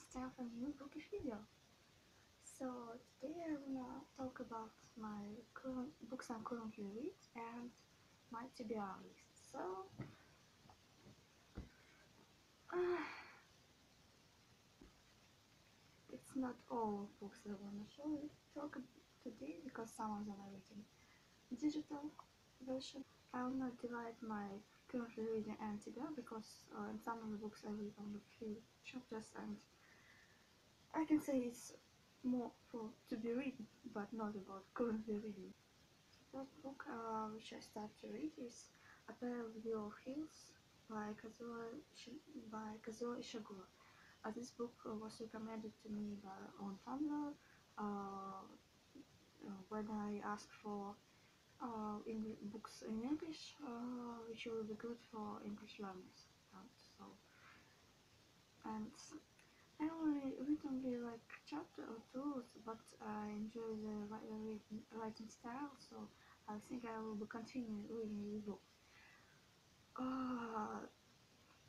stuff I've even book a video. So today I wanna talk about my current books I'm currently reading and my TBR list. So it's not all books I wanna talk today because some of them are written digital version. I will not divide my currently reading and TBR because in some of the books I read only few chapters and I can say it's more for to be read but not about currently reading. The first book which I start to read is A Pair of View of Hills by Kazuo Ishiguro. This book was recommended to me by on Tumblr when I asked for books in English, which will be good for English learners. And I only read only like chapter or two, but I enjoy the writing style, so I think I will continue reading this book.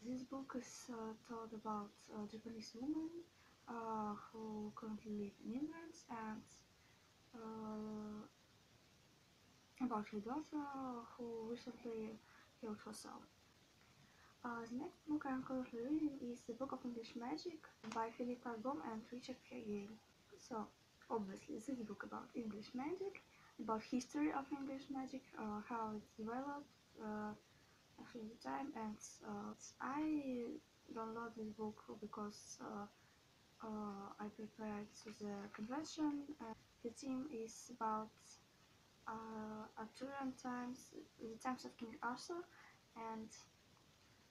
This book is told about a Japanese woman who currently lives in England and about her daughter who recently killed herself. The next book I'm currently reading is The Book of English Magic by Philip Carr-Gomn and Richard Heygate. So, obviously, this is a book about English magic, about history of English magic, how it developed through the time, and I downloaded this book because I prepared to the convention. The theme is about Arthurian times, the times of King Arthur, and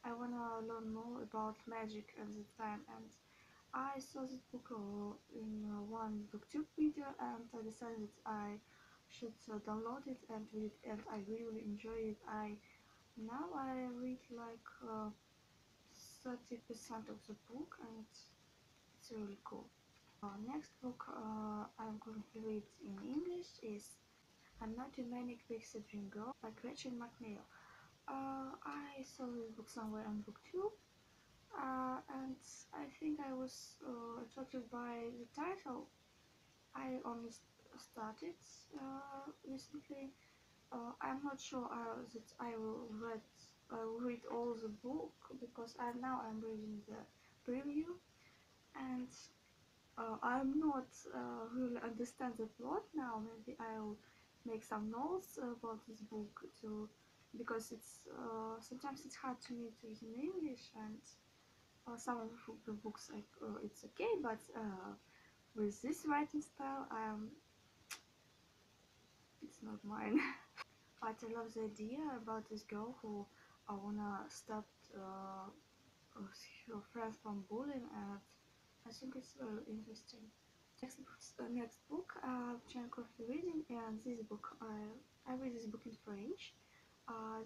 I wanna learn more about magic at the time. And I saw this book in one booktube video, and I decided I should download it and read it, and I really enjoy it. Now I read like 30% of the book, and it's really cool. Next book I'm going to read in English is I'm Not Your Manic Pixie Dream Girl by Gretchen McNeil. I saw this book somewhere on booktube, and I think I was attracted by the title. I only started recently. I'm not sure that I will read all the book because now I'm reading the preview, and I'm not really understand the plot now. Maybe I'll make some notes about this book too, because it's sometimes it's hard to me to read in English, and some of the books like it's okay, but with this writing style it's not mine. But I love the idea about this girl who wanna stop her friends from bullying, and I think it's very interesting. Next book which I'm currently reading, and this book I read this book in French.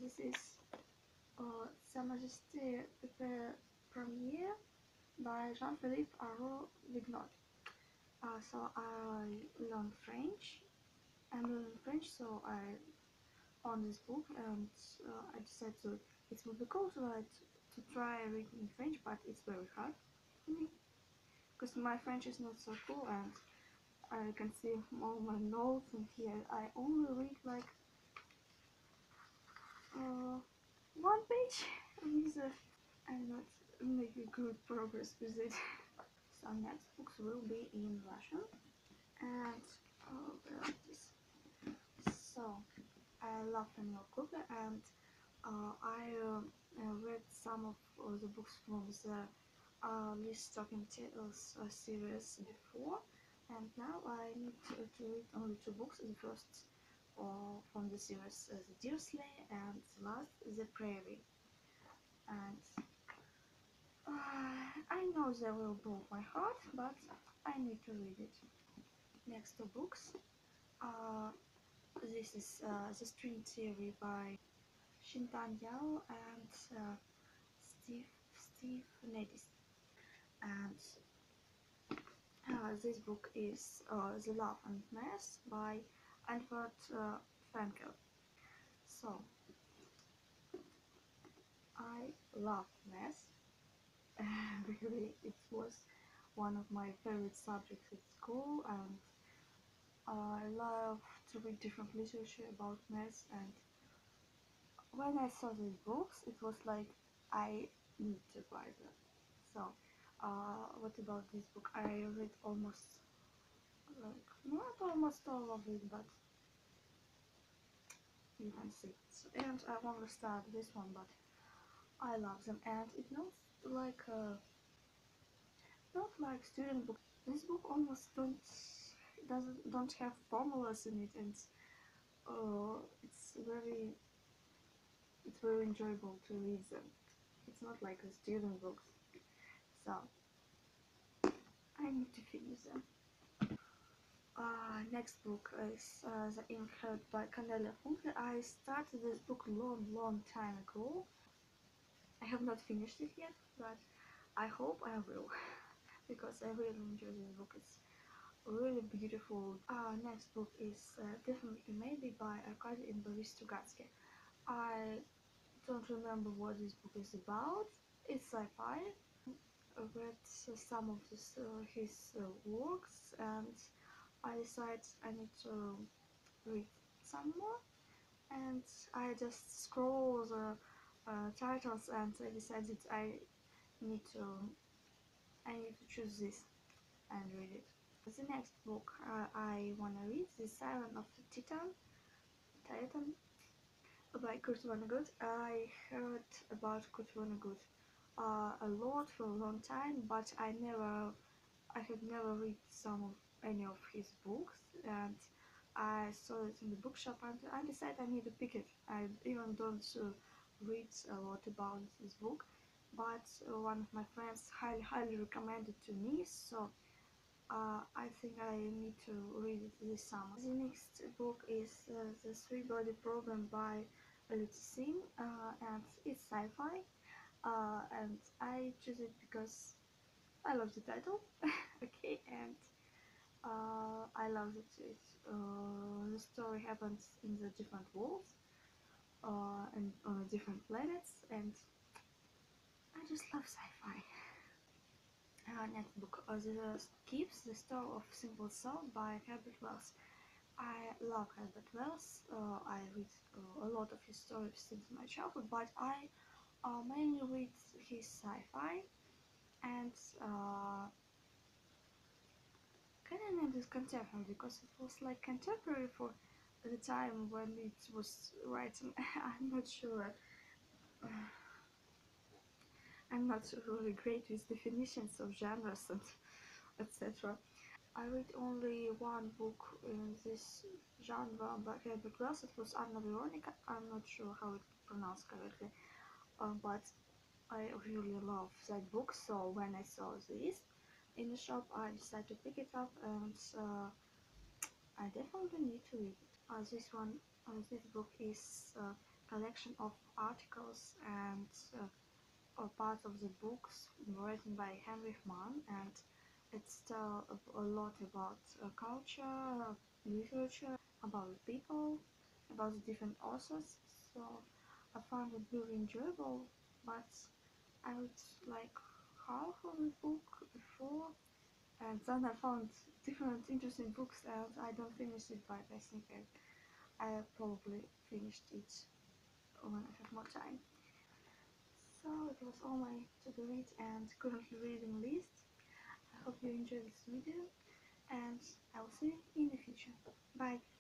This is Sa Majesté Première by Jean-Philippe Arrou-Vignod. So I learned French. I'm learning French, so I own this book, and I decided to. It would be cool to try reading in French, but it's very hard for me because my French is not so cool, and I can see all my notes in here. I only read like one page with it. I'm not making good progress with it. So next books will be in Russian, and so I love Cornelia Funke, and I read some of the books from the Least Talking Tales series before, and now I need to read only two books. The first from the series The Deer Sleigh, and the last The Prairie. And I know they will break my heart, but I need to read it. Next two books. This is The String Theory by Shing-Tung Yau and Steve Nedis. And this book is The Love and Mess by Herbert Wells. So I love mess. Really, it was one of my favorite subjects at school, and I love to read different literature about math. And when I saw these books, it was like, I need to buy them. So, what about this book? I read almost, like, not almost all of it, but you can see. So, and I want to start this one, but I love them. And it's not like student book. This book almost doesn't have formulas in it, and it's very enjoyable to read them. It's not like a student book, so I need to finish them. Next book is The Ink Heart by Cornelia Funke. I started this book long time ago. I have not finished it yet, but I hope I will, because I really enjoy this book. It's really beautiful. Next book is Definitely Maybe by Arkady and Boris Strugatsky. I don't remember what this book is about. It's sci-fi. I read some of his works, and I decided I need to read some more, and I just scroll the titles, and I decided I need to choose this and read it. The next book I wanna read is The Siren of the Titan by Kurt Vonnegut. I heard about Kurt Vonnegut a lot for a long time, but I had never read any of his books, and I saw it in the bookshop, and I decided I need to pick it. I even don't read a lot about this book, but one of my friends highly recommended to me, so I think I need to read it this summer. The next book is The Three-Body Problem by Liu Cixin, and it's sci-fi, and I choose it because I love the title. Okay, and I love that the story happens in the different worlds and on different planets, and I just love sci-fi. Next book, The Skips, The Story of Simple Soul by Herbert Wells. I love Herbert Wells. I read a lot of his stories since my childhood, but I mainly read his sci-fi. And can I name this contemporary, because it was like contemporary for the time when it was written. I'm not sure. I'm not really great with definitions of genres and etc. I read only one book in this genre by Herbert Wells. It was Anna Veronica. I'm not sure how it's pronounced correctly, but I really love that book. So when I saw this in the shop, I decided to pick it up, and I definitely need to read it. This book is a collection of articles and parts of the books written by Heinrich Mann, and it's tells a lot about culture, literature, about people, about the different authors. So I found it very enjoyable, but I would like half of the book before, and then I found different interesting books, and I don't finish it, but I think I probably finished it when I have more time. So it was all my to-do read and currently reading list. I hope you enjoyed this video, and I will see you in the future. Bye!